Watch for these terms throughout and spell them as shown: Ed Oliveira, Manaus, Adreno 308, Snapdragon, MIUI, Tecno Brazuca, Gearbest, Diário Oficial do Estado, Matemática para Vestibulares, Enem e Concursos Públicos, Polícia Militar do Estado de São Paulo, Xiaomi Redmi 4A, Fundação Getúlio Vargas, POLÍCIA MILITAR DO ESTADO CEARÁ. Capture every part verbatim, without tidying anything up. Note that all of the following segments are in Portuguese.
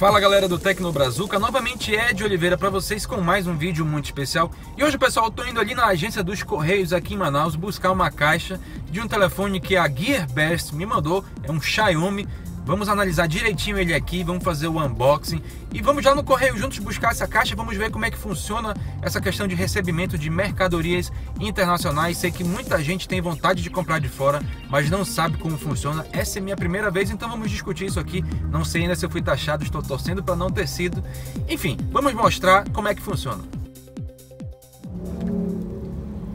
Fala galera do Tecno Brazuca, novamente Ed Oliveira para vocês com mais um vídeo muito especial. E hoje pessoal, eu tô indo ali na agência dos Correios aqui em Manaus buscar uma caixa de um telefone que a Gearbest me mandou, é um Xiaomi. Vamos analisar direitinho ele aqui, vamos fazer o unboxing e vamos já no correio juntos buscar essa caixa. Vamos ver como é que funciona essa questão de recebimento de mercadorias internacionais. Sei que muita gente tem vontade de comprar de fora, mas não sabe como funciona. Essa é minha primeira vez, então vamos discutir isso aqui. Não sei ainda se eu fui taxado, estou torcendo para não ter sido. Enfim, vamos mostrar como é que funciona.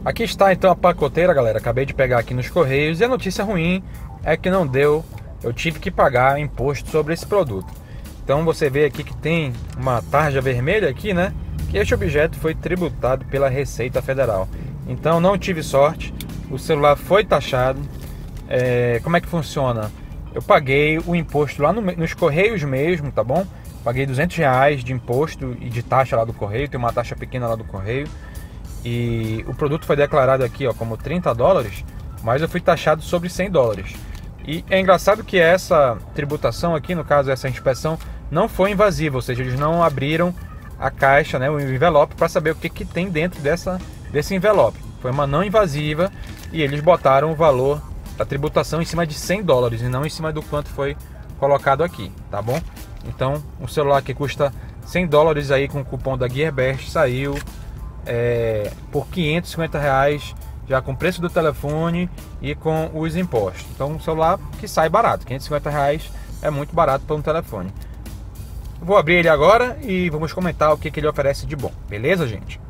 Aqui está então a pacoteira, galera. Acabei de pegar aqui nos correios e a notícia ruim é que não deu. Eu tive que pagar imposto sobre esse produto. Então você vê aqui que tem uma tarja vermelha aqui, né? Que este objeto foi tributado pela Receita Federal. Então não tive sorte. O celular foi taxado. É, como é que funciona? Eu paguei o imposto lá no, nos correios mesmo, tá bom? Paguei duzentos reais de imposto e de taxa lá do correio. Tem uma taxa pequena lá do correio. E o produto foi declarado aqui, ó, como trinta dólares. Mas eu fui taxado sobre cem dólares. E é engraçado que essa tributação aqui, no caso essa inspeção, não foi invasiva, ou seja, eles não abriram a caixa, né, o envelope, para saber o que, que tem dentro dessa, desse envelope. Foi uma não invasiva e eles botaram o valor da tributação em cima de cem dólares e não em cima do quanto foi colocado aqui, tá bom? Então, um celular que custa cem dólares aí com o cupom da Gearbest saiu é, por quinhentos e cinquenta reais. Já com o preço do telefone e com os impostos. Então um celular que sai barato, quinhentos e cinquenta reais é muito barato para um telefone. Vou abrir ele agora e vamos comentar o que, que ele oferece de bom, beleza gente?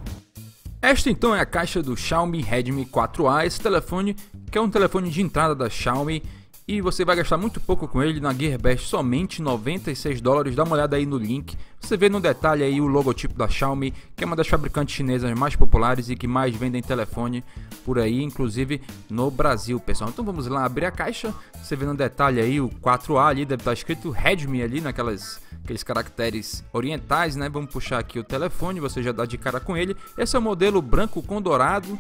Esta então é a caixa do Xiaomi Redmi quatro A, esse telefone que é um telefone de entrada da Xiaomi e você vai gastar muito pouco com ele na Gearbest, somente noventa e seis dólares, dá uma olhada aí no link. Você vê no detalhe aí o logotipo da Xiaomi, que é uma das fabricantes chinesas mais populares e que mais vendem telefone por aí, inclusive no Brasil, pessoal. Então vamos lá abrir a caixa, você vê no detalhe aí o quatro A ali, deve estar escrito Redmi ali, naquelas, aqueles caracteres orientais, né? Vamos puxar aqui o telefone, você já dá de cara com ele. Esse é o modelo branco com dourado.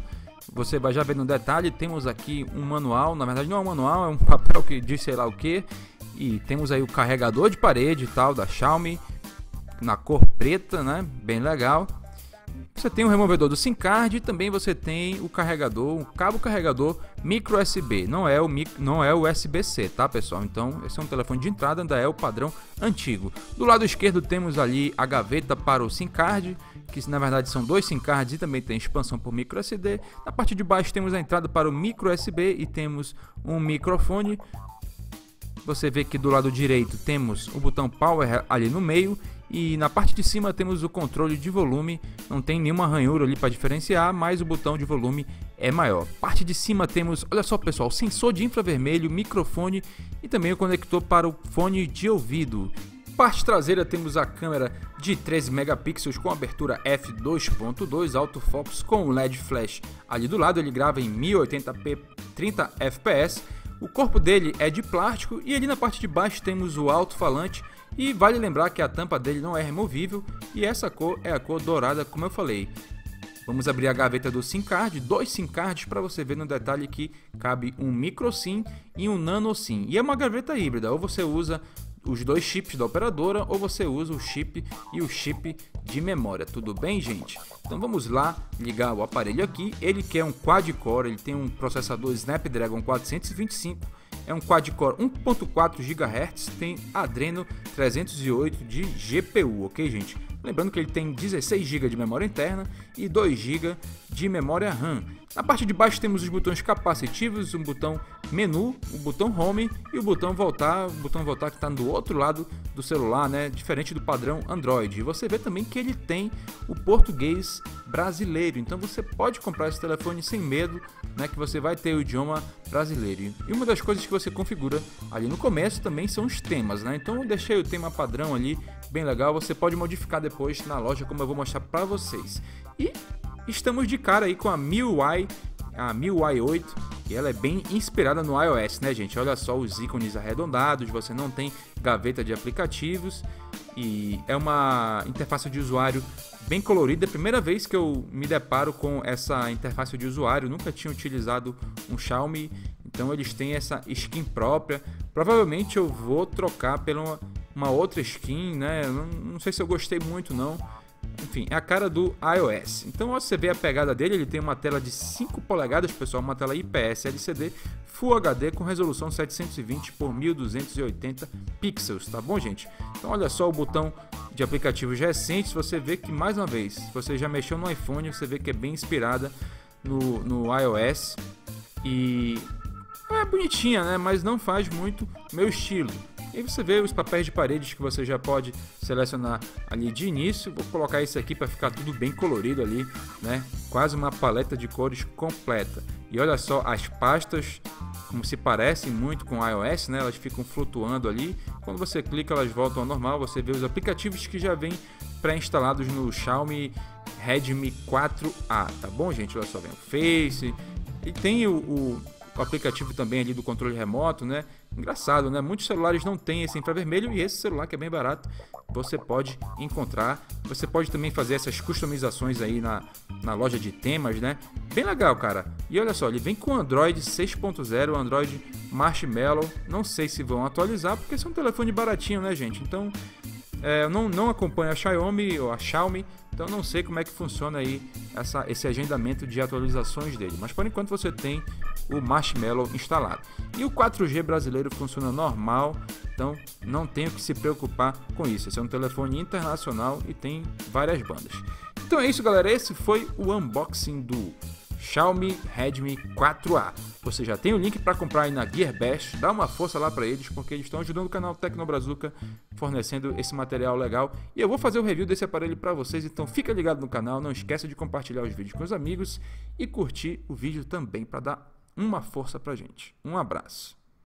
Você vai já ver no detalhe, temos aqui um manual, na verdade não é um manual, é um papel que diz sei lá o que. E temos aí o carregador de parede e tal da Xiaomi, na cor preta, né, bem legal. Você tem o removedor do SIM card e também você tem o carregador, o cabo carregador micro U S B, não é o, não é o U S B C, tá pessoal? Então esse é um telefone de entrada, ainda é o padrão antigo. Do lado esquerdo temos ali a gaveta para o SIM card, que na verdade são dois SIM cards e também tem expansão por micro S D. Na parte de baixo temos a entrada para o micro U S B e temos um microfone. Você vê que do lado direito temos o botão power ali no meio e na parte de cima temos o controle de volume, não tem nenhuma ranhura ali para diferenciar, mas o botão de volume é maior. Parte de cima temos, olha só pessoal, sensor de infravermelho, microfone e também o conector para o fone de ouvido. Parte traseira temos a câmera de treze megapixels com abertura f dois ponto dois, autofocus com o L E D flash ali do lado, ele grava em mil e oitenta p trinta F P S. O corpo dele é de plástico e ali na parte de baixo temos o alto-falante e vale lembrar que a tampa dele não é removível e essa cor é a cor dourada como eu falei. Vamos abrir a gaveta do SIM card, dois SIM cards para você ver no detalhe que cabe um micro SIM e um nano SIM. E é uma gaveta híbrida, ou você usa os dois chips da operadora ou você usa o chip e o chip de memória, tudo bem gente? Então vamos lá ligar o aparelho aqui, ele quer um quad-core, ele tem um processador Snapdragon quatrocentos e vinte e cinco, é um quad-core um ponto quatro gigahertz, tem Adreno trezentos e oito de G P U, ok gente? Lembrando que ele tem dezesseis gigas de memória interna e dois gigas de memória RAM. Na parte de baixo temos os botões capacitivos, um botão menu, o botão home e o botão voltar, o botão voltar que está do outro lado do celular, né? Diferente do padrão Android. E você vê também que ele tem o português brasileiro, então você pode comprar esse telefone sem medo, né? Que você vai ter o idioma brasileiro. E uma das coisas que você configura ali no começo também são os temas, né? Então eu deixei o tema padrão ali, bem legal, você pode modificar depois na loja como eu vou mostrar para vocês. E estamos de cara aí com a M I U I, a M I U I oito, e ela é bem inspirada no iOS, né gente? Olha só os ícones arredondados, você não tem gaveta de aplicativos e é uma interface de usuário bem colorida. É a primeira vez que eu me deparo com essa interface de usuário, nunca tinha utilizado um Xiaomi, então eles têm essa skin própria. Provavelmente eu vou trocar pela uma outra skin, né? Não, não sei se eu gostei muito não. Enfim, é a cara do iOS. Então você vê a pegada dele, ele tem uma tela de cinco polegadas, pessoal, uma tela I P S L C D Full H D com resolução setecentos e vinte por mil duzentos e oitenta pixels, tá bom, gente? Então olha só o botão de aplicativos recentes, você vê que, mais uma vez, se você já mexeu no iPhone, você vê que é bem inspirada no, no iOS e é bonitinha, né? Mas não faz muito meu estilo. E você vê os papéis de paredes que você já pode selecionar ali de início. Vou colocar isso aqui para ficar tudo bem colorido ali, né? Quase uma paleta de cores completa. E olha só as pastas, como se parecem muito com o iOS, né? Elas ficam flutuando ali. Quando você clica, elas voltam ao normal. Você vê os aplicativos que já vêm pré-instalados no Xiaomi Redmi quatro A, tá bom, gente? Olha só, vem o Face. E tem o... o O aplicativo também ali do controle remoto, né? Engraçado, né? Muitos celulares não tem esse infravermelho e esse celular, que é bem barato, você pode encontrar. Você pode também fazer essas customizações aí na, na loja de temas, né? Bem legal, cara. E olha só, ele vem com Android seis ponto zero, Android Marshmallow. Não sei se vão atualizar, porque esse é um telefone baratinho, né, gente? Então, é, eu não, não acompanho a Xiaomi ou a Xiaomi. Então não sei como é que funciona aí essa, esse agendamento de atualizações dele. Mas por enquanto você tem o Marshmallow instalado. E o quatro G brasileiro funciona normal. Então não tenho que se preocupar com isso. Esse é um telefone internacional e tem várias bandas. Então é isso, galera. Esse foi o unboxing do Xiaomi Redmi quatro A. Você já tem o link para comprar aí na Gearbest, dá uma força lá para eles, porque eles estão ajudando o canal Tecno Brazuca, fornecendo esse material legal, e eu vou fazer o review desse aparelho para vocês, então fica ligado no canal, não esqueça de compartilhar os vídeos com os amigos e curtir o vídeo também para dar uma força pra gente. Um abraço.